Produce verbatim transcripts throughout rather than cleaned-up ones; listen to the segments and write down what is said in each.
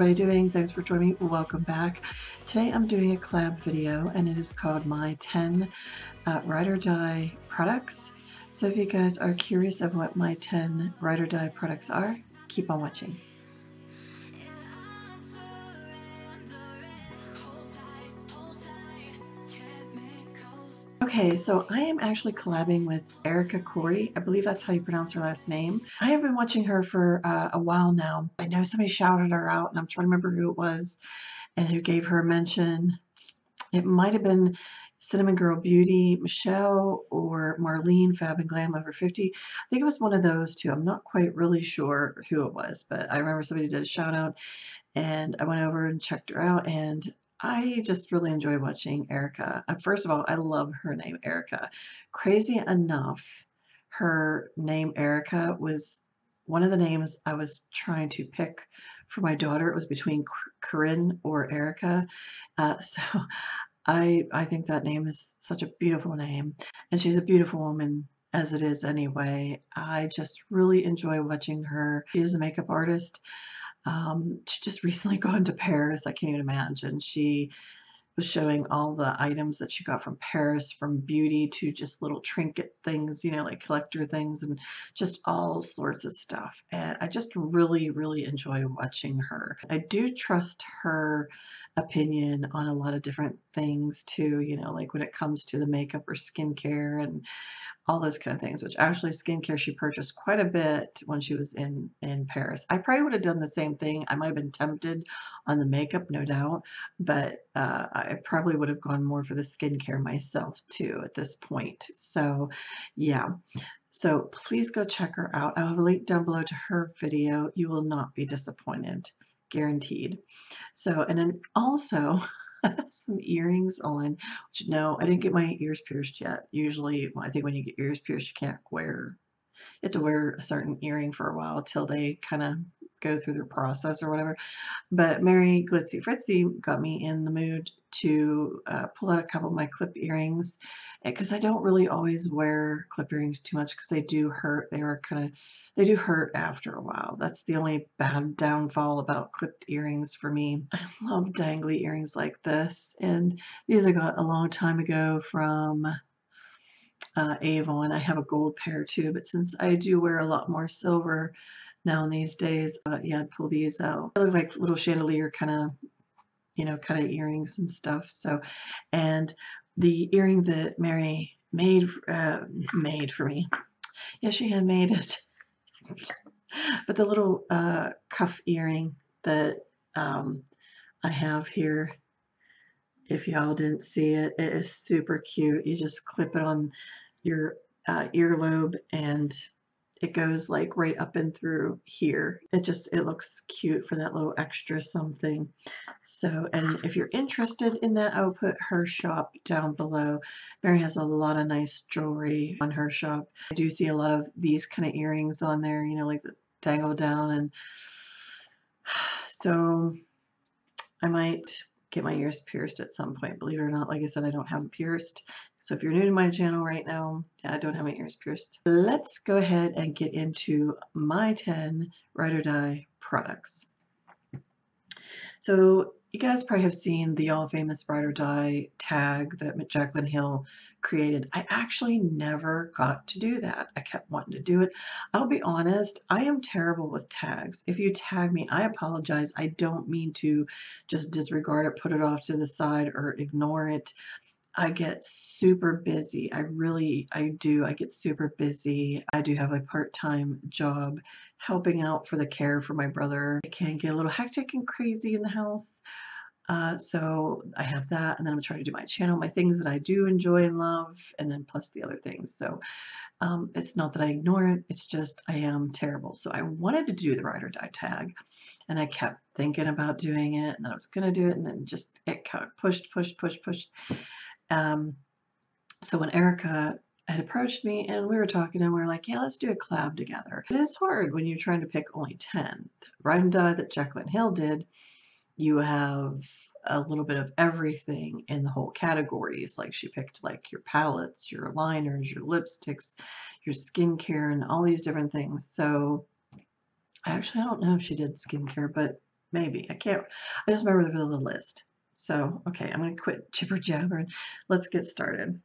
everybody doing? Thanks for joining me. Welcome back. Today I'm doing a collab video and it is called my ten uh, Ride or Die products. So if you guys are curious of what my ten Ride or Die products are, keep on watching. Okay, so I am actually collabing with Erika Khouri. I believe that's how you pronounce her last name. I have been watching her for uh, a while now. I know somebody shouted her out, and I'm trying to remember who it was and who gave her a mention. It might have been Cinnamon Girl Beauty, Michelle, or Marlene Fab and Glam over fifty. I think it was one of those two. I'm not quite really sure who it was, but I remember somebody did a shout out, and I went over and checked her out, and I just really enjoy watching Erika. First of all, I love her name, Erika. Crazy enough, her name, Erika, was one of the names I was trying to pick for my daughter. It was between Corinne or Erika. Uh, so I, I think that name is such a beautiful name. And she's a beautiful woman, as it is anyway. I just really enjoy watching her. She is a makeup artist. Um, she just recently gone to Paris. I can't even imagine. She was showing all the items that she got from Paris, from beauty to just little trinket things, you know, like collector things and just all sorts of stuff. And I just really, really enjoy watching her. I do trust her opinion on a lot of different things too, you know, like when it comes to the makeup or skincare and all those kind of things, which actually skincare she purchased quite a bit when she was in in Paris. I probably would have done the same thing. I might have been tempted on the makeup, no doubt, but uh, I probably would have gone more for the skincare myself too at this point. So yeah, so please go check her out. I'll have a link down below to her video. You will not be disappointed, guaranteed. So, and then also I have some earrings on, which no, I didn't get my ears pierced yet. Usually, well, I think when you get ears pierced, you can't wear, you have to wear a certain earring for a while till they kind of go through their process or whatever. But Mary Glitzy Fritzy got me in the mood to uh, pull out a couple of my clip earrings, because I don't really always wear clip earrings too much because they do hurt. They are kind of, they do hurt after a while. That's the only bad downfall about clipped earrings for me. I love dangly earrings like this, and these I got a long time ago from uh, Avon. I have a gold pair too, but since I do wear a lot more silver now in these days, uh, yeah, I'd pull these out. They look like little chandelier kind of, you know, kind of earrings and stuff. So, and the earring that Mary made, uh, made for me, yeah, she handmade it. But the little uh, cuff earring that um, I have here, if y'all didn't see it, it is super cute. You just clip it on your uh, earlobe and it goes like right up and through here. It just, it looks cute for that little extra something. So, and if you're interested in that, I'll put her shop down below. Mary has a lot of nice jewelry on her shop. I do see a lot of these kind of earrings on there, you know, like the dangle down, and so I might get my ears pierced at some point, believe it or not. Like I said, I don't have them pierced. So if you're new to my channel right now, yeah, I don't have my ears pierced. Let's go ahead and get into my ten Ride or Die products. So you guys probably have seen the all famous Ride or Die tag that Jaclyn Hill created. I actually never got to do that. I kept wanting to do it. I'll be honest, I am terrible with tags. If you tag me, I apologize. I don't mean to just disregard it, put it off to the side, or ignore it. I get super busy. I really, I do. I get super busy. I do have a part-time job helping out for the care for my brother. It can get a little hectic and crazy in the house. Uh, so I have that, and then I'm trying to do my channel, my things that I do enjoy and love, and then plus the other things. So um, it's not that I ignore it. It's just I am terrible. So I wanted to do the Ride or Die tag, and I kept thinking about doing it, and I was going to do it, and then just it kind of pushed, pushed, pushed, pushed. Um, so when Erika had approached me and we were talking and we were like, yeah, let's do a collab together. It is hard when you're trying to pick only ten. The Ride and Die that Jaclyn Hill did, you have a little bit of everything in the whole categories. Like she picked like your palettes, your liners, your lipsticks, your skincare, and all these different things. So actually, I don't know if she did skincare, but Maybe. I can't. I just remember there was a list. So, okay, I'm going to quit jibber jabber and let's get started.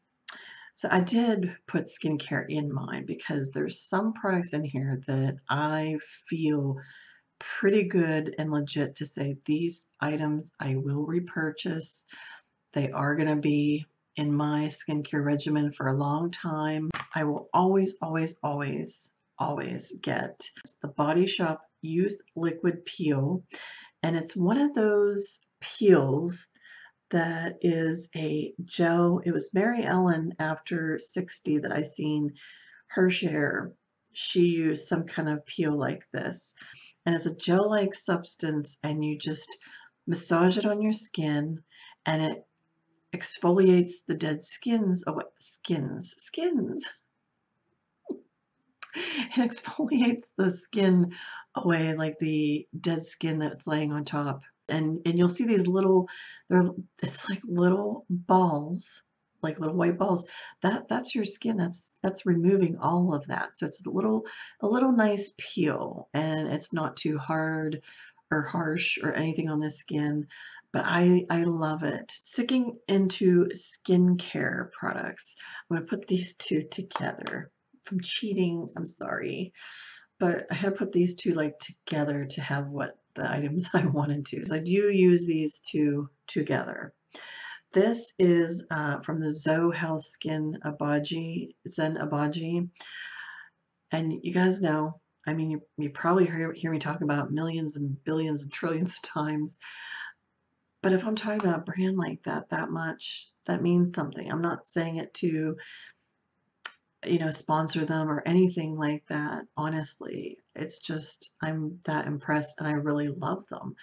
So I did put skincare in mine because there's some products in here that I feel pretty good and legit to say these items I will repurchase. They are going to be in my skincare regimen for a long time. I will always, always, always, always get the Body Shop Youth Liquid Peel. And it's one of those peels that is a gel. It was MaryEllen after sixty that I seen her share. She used some kind of peel like this. And it's a gel-like substance, and you just massage it on your skin, and it exfoliates the dead skins away. Skins. Skins. It exfoliates the skin away, like the dead skin that's laying on top. And, and you'll see these little, they're, it's like little balls, like little white balls. That, that's your skin. That's, that's removing all of that. So it's a little, a little nice peel, and it's not too hard or harsh or anything on the skin. But I, I love it. Sticking into skincare products, I'm going to put these two together. If I'm cheating, I'm sorry. But I had to put these two like together to have what the items I wanted to. So I do use these two together. This is uh, from the Z O House Skin Obagi, Zein Obagi. And you guys know, I mean, you, you probably hear, hear me talk about millions and billions and trillions of times. But if I'm talking about a brand like that, that much, that means something. I'm not saying it to, you know, sponsor them or anything like that. Honestly, it's just, I'm that impressed and I really love them.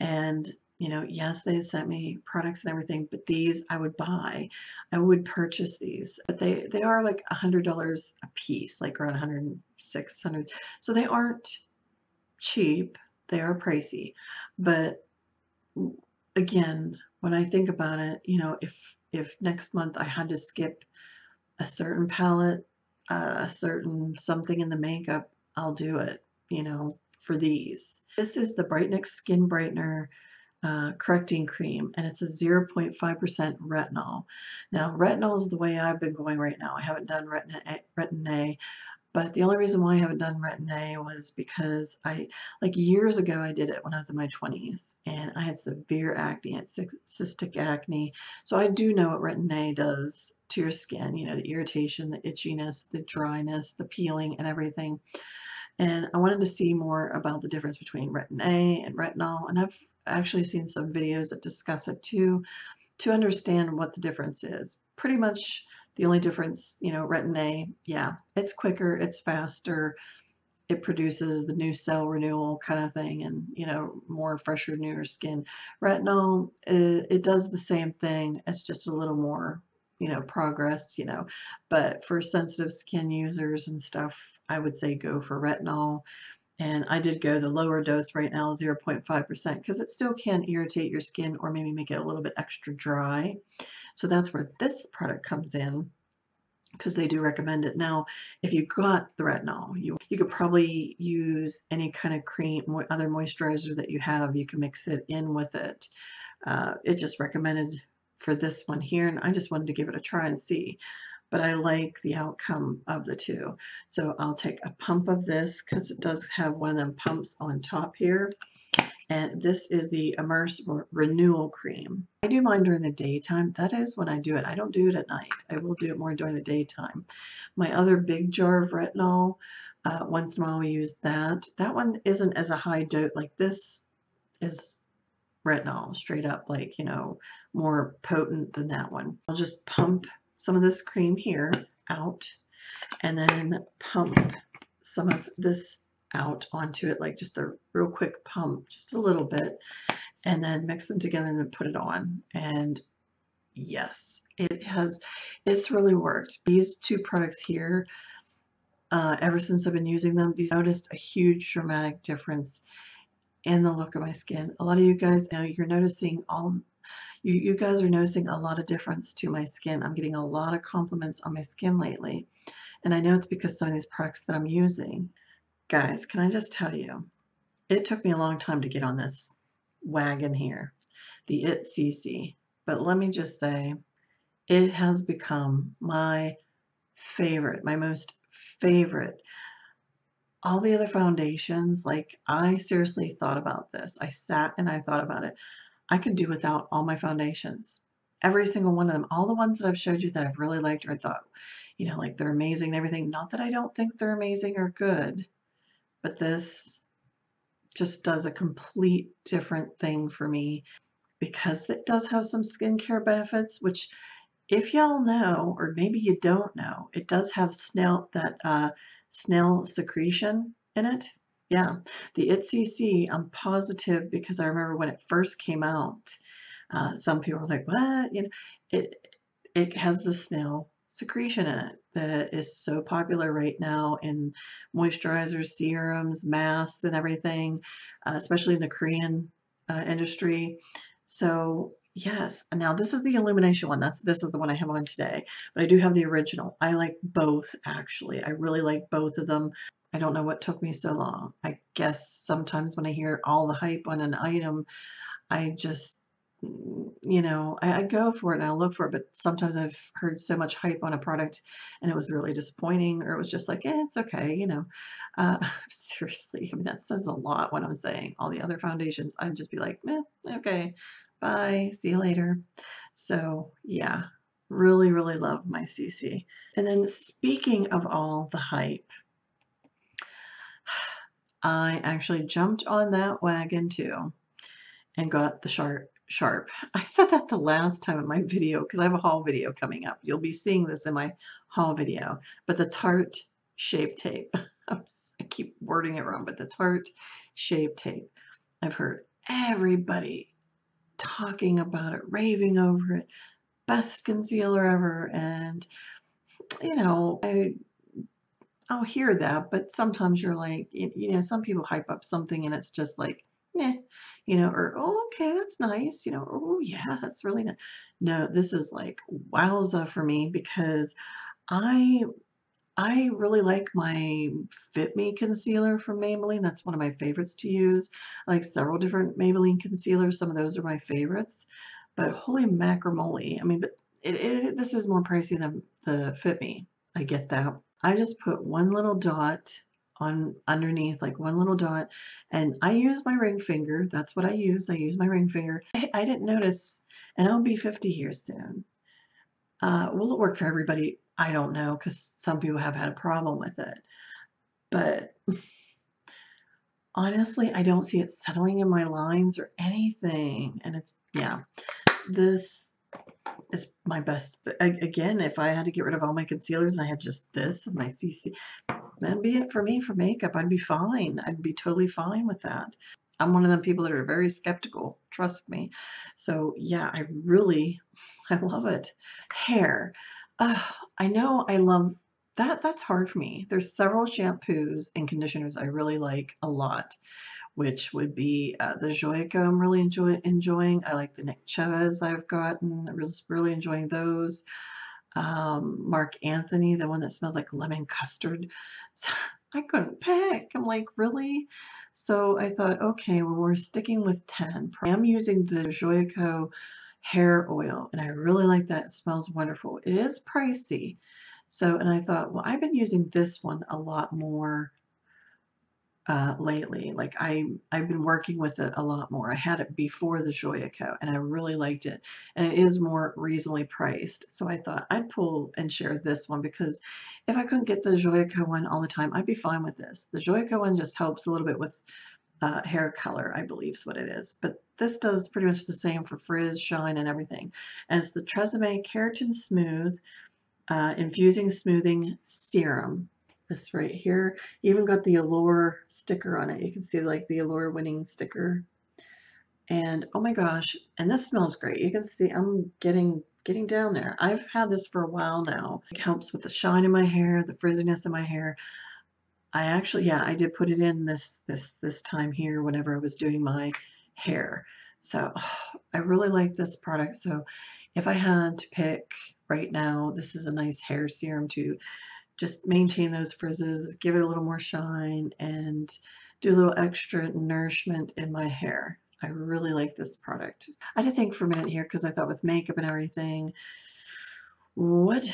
And, you know, yes, they sent me products and everything, but these I would buy. I would purchase these, but they, they are like one hundred dollars a piece, like around one hundred six hundred. So they aren't cheap. They are pricey, but again, when I think about it, you know, if if next month I had to skip a certain palette, uh, a certain something in the makeup, I'll do it, you know, for these. This is the Brightenex Skin Brightener uh, Correcting Cream, and it's a zero point five percent retinol. Now, retinol is the way I've been going right now. I haven't done retin A, retin A, but the only reason why I haven't done retin A was because I, like years ago, I did it when I was in my twenties, and I had severe acne, I had cystic acne. So I do know what retin A does to your skin, you know, the irritation, the itchiness, the dryness, the peeling and everything. And I wanted to see more about the difference between retin A and retinol. And I've actually seen some videos that discuss it too, to understand what the difference is. Pretty much the only difference, you know, retin A, yeah, it's quicker, it's faster, it produces the new cell renewal kind of thing, and, you know, more fresher, newer skin. Retinol, it, it does the same thing, it's just a little more, you know, progress, you know, but for sensitive skin users and stuff, I would say go for retinol. And I did go the lower dose right now, zero point five percent, because it still can irritate your skin or maybe make it a little bit extra dry. So that's where this product comes in, because they do recommend it. Now, if you got the retinol, you, you could probably use any kind of cream, other moisturizer that you have. You can mix it in with it. Uh, it just recommended for this one here, and I just wanted to give it a try and see. But I like the outcome of the two. So I'll take a pump of this because it does have one of them pumps on top here. And this is the Ommerse Renewal Cream. I do mine during the daytime. That is when I do it. I don't do it at night. I will do it more during the daytime. My other big jar of retinol, uh, once in a while we use that. That one isn't as a high dose. Like this is retinol, straight up, like, you know, more potent than that one. I'll just pump some of this cream here out and then pump some of this out onto it, like just a real quick pump, just a little bit, and then mix them together and then put it on. And yes, it has, it's really worked. These two products here, uh, ever since I've been using them, these noticed a huge dramatic difference in the look of my skin. A lot of you guys now you're noticing all You, you guys are noticing a lot of difference to my skin. I'm getting a lot of compliments on my skin lately. And I know it's because some of these products that I'm using. Guys, can I just tell you, It took me a long time to get on this wagon here, the I T C C, but let me just say it has become my favorite, my most favorite. All the other foundations, like, I seriously thought about this. I sat and I thought about it. I could do without all my foundations. Every single one of them, all the ones that I've showed you that I've really liked or thought, you know, like they're amazing and everything. Not that I don't think they're amazing or good, but this just does a complete different thing for me because it does have some skincare benefits, which if y'all know, or maybe you don't know, it does have snail, that uh, snail secretion in it. Yeah, the I T C C, I'm positive because I remember when it first came out, Uh, some people are like, what? You know, it it has the snail secretion in it that is so popular right now in moisturizers, serums, masks, and everything, uh, especially in the Korean uh, industry. So yes, now this is the illumination one. That's this is the one I have on today, but I do have the original. I like both, actually. I really like both of them. I don't know what took me so long. I guess sometimes when I hear all the hype on an item, I just you know, I, I go for it and I look for it, but sometimes I've heard so much hype on a product and it was really disappointing, or it was just like, eh, it's okay, you know. Uh, seriously, I mean, that says a lot what I'm saying. All the other foundations, I'd just be like, eh, okay, bye, see you later. So, yeah, really, really love my C C. And then speaking of all the hype, I actually jumped on that wagon too and got the Sharp. Sharp. I said that the last time in my video because I have a haul video coming up. You'll be seeing this in my haul video. But the Tarte Shape Tape. I keep wording it wrong, but the Tarte Shape Tape. I've heard everybody talking about it, raving over it. Best concealer ever. And, you know, I, I'll hear that, but sometimes you're like, you know, some people hype up something and it's just like, eh, you know, or, oh, okay, that's nice, you know, oh, yeah, that's really nice. No, this is like wowza for me because I I really like my Fit Me concealer from Maybelline. That's one of my favorites to use. I like several different Maybelline concealers. Some of those are my favorites, but holy macrame, I mean, but it, it, this is more pricey than the Fit Me. I get that. I just put one little dot on underneath, like one little dot, and I use my ring finger. That's what I use. I use my ring finger. I, I didn't notice, and I'll be fifty here soon. Uh, will it work for everybody? I don't know, because some people have had a problem with it. But honestly, I don't see it settling in my lines or anything. And it's, yeah, this is my best. I, again, if I had to get rid of all my concealers and I had just this and my C C, that'd be it for me for makeup. I'd be fine. I'd be totally fine with that. I'm one of them people that are very skeptical. Trust me. So yeah, I really, I love it. Hair. Uh, I know I love that. That's hard for me. There's several shampoos and conditioners I really like a lot, which would be uh, the Joico. I'm really enjoy, enjoying. I like the Nexxus I've gotten. I'm really, really enjoying those. Um, Mark Anthony, the one that smells like lemon custard. So I couldn't pick. I'm like, really? So I thought, okay, well, we're sticking with ten. I'm using the Joico hair oil, and I really like that. It smells wonderful. It is pricey. So, and I thought, well, I've been using this one a lot more uh, lately. Like I, I've been working with it a lot more. I had it before the Joico and I really liked it, and it is more reasonably priced. So I thought I'd pull and share this one because if I couldn't get the Joico one all the time, I'd be fine with this. The Joico one just helps a little bit with uh, hair color, I believe is what it is. But this does pretty much the same for frizz, shine, and everything. And it's the Tresemmé Keratin Smooth uh, Infusing Smoothing Serum. This right here, even got the Allure sticker on it. You can see like the Allure winning sticker, and oh my gosh, and this smells great. You can see I'm getting getting down there. I've had this for a while now. It helps with the shine in my hair, the frizziness in my hair. I actually, yeah, I did put it in this this this time here whenever I was doing my hair. So oh, I really like this product. So if I had to pick right now, this is a nice hair serum to just maintain those frizzes, give it a little more shine, and do a little extra nourishment in my hair. I really like this product. I had to think for a minute here because I thought with makeup and everything, what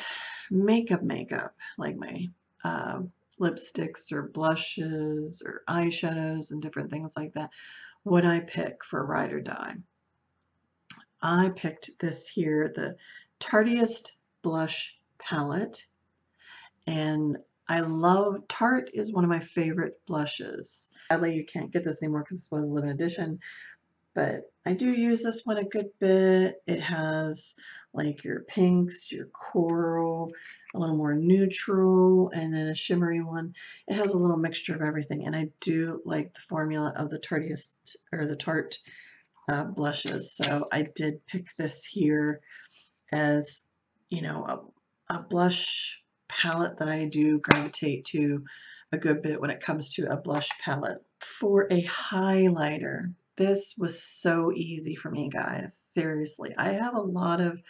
makeup makeup, like my uh, lipsticks or blushes or eyeshadows and different things like that, would I pick for ride or die? I picked this here, the Tarteist Blush Palette, and I love, Tarte is one of my favorite blushes. Sadly, you can't get this anymore because this was a limited edition, but I do use this one a good bit. It has like your pinks, your coral, a little more neutral, and then a shimmery one. It has a little mixture of everything, and I do like the formula of the Tarteist, or the Tarte uh, blushes, so I did pick this here as, you know, a, a blush palette that I do gravitate to a good bit when it comes to a blush palette. For a highlighter, this was so easy for me, guys. Seriously, I have a lot of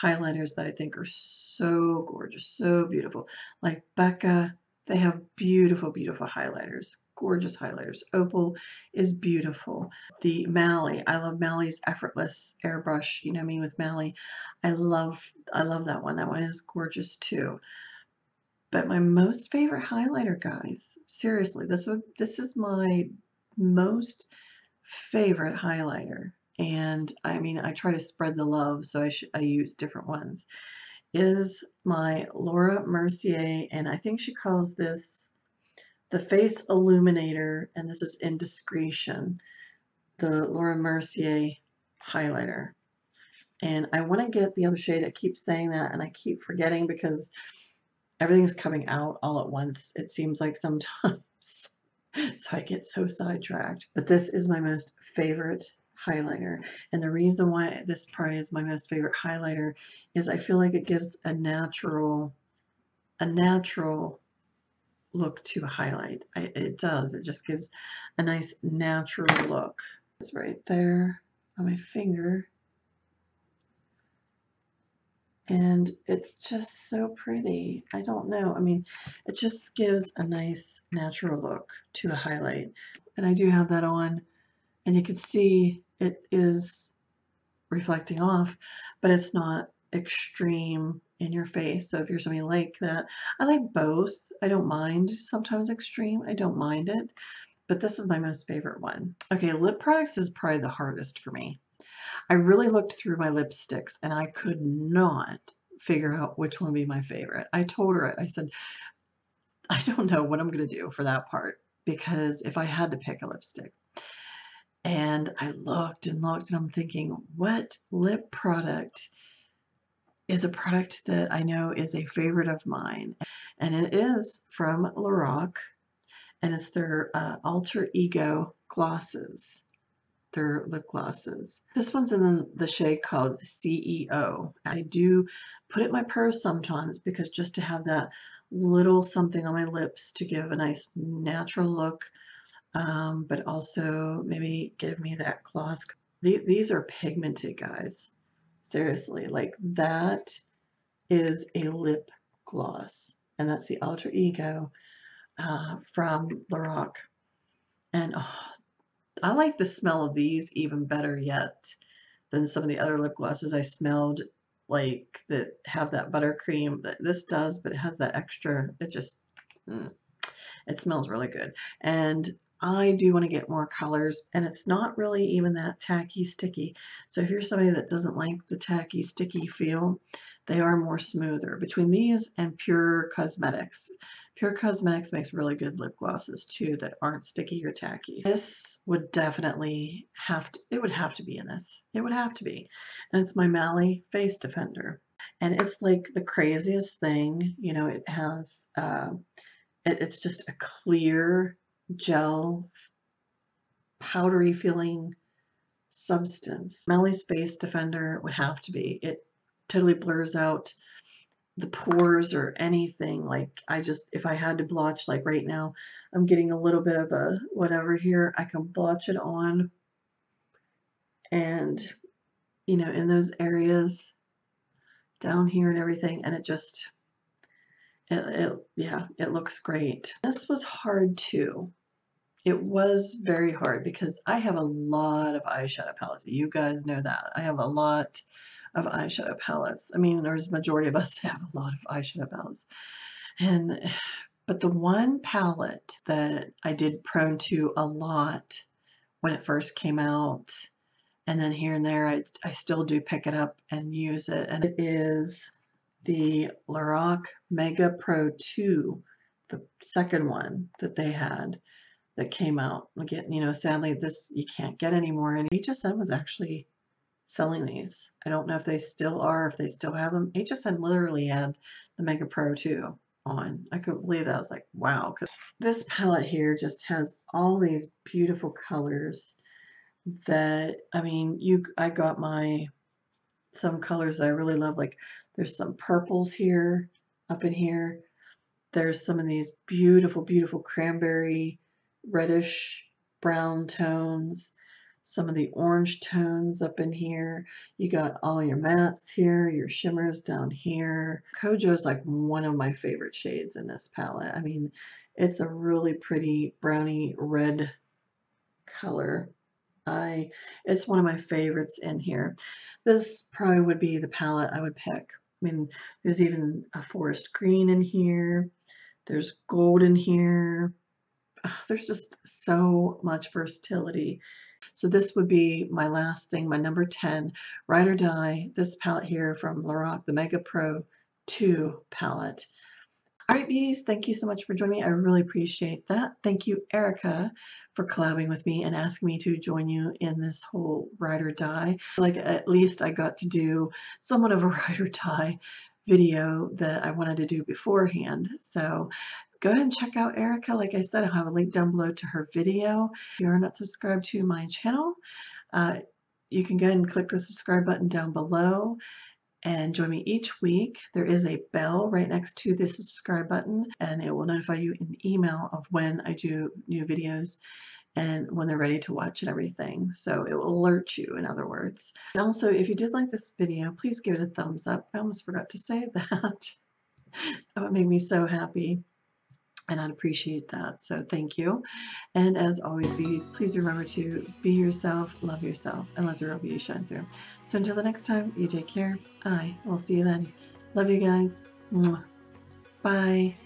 highlighters that I think are so gorgeous, so beautiful. Like Becca, they have beautiful, beautiful highlighters, gorgeous highlighters. Opal is beautiful. The Mally, I love Mally's Effortless Airbrush. You know me with Mally. I love, I love that one. That one is gorgeous too. But my most favorite highlighter, guys, seriously, this would, this is my most favorite highlighter, and I mean, I try to spread the love, so I sh I use different ones, is my Laura Mercier, and I think she calls this the Face Illuminator, and this is Indiscretion, the Laura Mercier highlighter. And I want to get the other shade. I keep saying that, and I keep forgetting because everything's coming out all at once, it seems like sometimes, so I get so sidetracked. But this is my most favorite highlighter, and the reason why this probably is my most favorite highlighter is I feel like it gives a natural, a natural look to a highlight. I, it does. It just gives a nice natural look. It's right there on my finger. And it's just so pretty. I don't know. I mean, it just gives a nice natural look to a highlight. And I do have that on, and you can see it is reflecting off, but it's not extreme in your face. So if you're somebody like that, I like both. I don't mind sometimes extreme. I don't mind it, but this is my most favorite one. Okay, lip products is probably the hardest for me. I really looked through my lipsticks and I could not figure out which one would be my favorite. I told her, I said, I don't know what I'm going to do for that part, because if I had to pick a lipstick, and I looked and looked, and I'm thinking, what lip product is a product that I know is a favorite of mine? And it is from Lorac, and it's their uh, Alter Ego glosses. Their lip glosses. This one's in the shade called C E O. I do put it in my purse sometimes, because just to have that little something on my lips to give a nice natural look, um, but also maybe give me that gloss. The, these are pigmented, guys. Seriously, like that is a lip gloss, and that's the Alter Ego uh, from Lorac. And oh, I like the smell of these even better yet than some of the other lip glosses I smelled, like that have that buttercream that this does, but it has that extra, it just, mm, it smells really good. And I do want to get more colors, and it's not really even that tacky sticky. So if you're somebody that doesn't like the tacky sticky feel, they are more smoother. Between these and Pure Cosmetics, Pure Cosmetics makes really good lip glosses too that aren't sticky or tacky. This would definitely have to, it would have to be in this. It would have to be. And it's my Mally Face Defender. And it's like the craziest thing. You know, it has, uh, it, it's just a clear gel, powdery feeling substance. Mally's Face Defender would have to be. It totally blurs out the pores or anything. Like I just, if I had to blotch, like right now, I'm getting a little bit of a whatever here, I can blotch it on, and you know, in those areas down here and everything, and it just, it, it yeah, it looks great. This was hard too. It was very hard because I have a lot of eyeshadow palettes. You guys know that. I have a lot of eyeshadow palettes. I mean, there's a majority of us have a lot of eyeshadow palettes. And, but the one palette that I did prone to a lot when it first came out, and then here and there, I, I still do pick it up and use it. And it is the Lorac Mega Pro two, the second one that they had that came out. Again, you know, sadly, this you can't get anymore. And H S N was actually selling these. I don't know if they still are, if they still have them. H S N literally had the Mega Pro two on. I couldn't believe that. I was like, wow. This palette here just has all these beautiful colors that, I mean, you, I got my, some colors I really love. Like there's some purples here, up in here. There's some of these beautiful, beautiful cranberry, reddish brown tones, some of the orange tones up in here. You got all your mattes here, your shimmers down here. Kojo's like one of my favorite shades in this palette. I mean, it's a really pretty browny red color. I, it's one of my favorites in here. This probably would be the palette I would pick. I mean, there's even a forest green in here. There's gold in here. Oh, there's just so much versatility. So this would be my last thing, my number ten, Ride or Die, this palette here from Lorac, the Mega Pro two palette. All right, beauties, thank you so much for joining me. I really appreciate that. Thank you, Erika, for collabing with me and asking me to join you in this whole Ride or Die. Like, at least I got to do somewhat of a Ride or Die video that I wanted to do beforehand. So go ahead and check out Erika. Like I said, I'll have a link down below to her video. If you are not subscribed to my channel, uh, you can go ahead and click the subscribe button down below and join me each week. There is a bell right next to the subscribe button, and it will notify you in email of when I do new videos and when they're ready to watch and everything. So it will alert you, in other words. And also, if you did like this video, please give it a thumbs up. I almost forgot to say that. That would make me so happy, and I'd appreciate that. So thank you. And as always, beauties, please remember to be yourself, love yourself, and let the real beauty shine through. So until the next time, you take care. I will see you then. Love you guys. Mwah. Bye.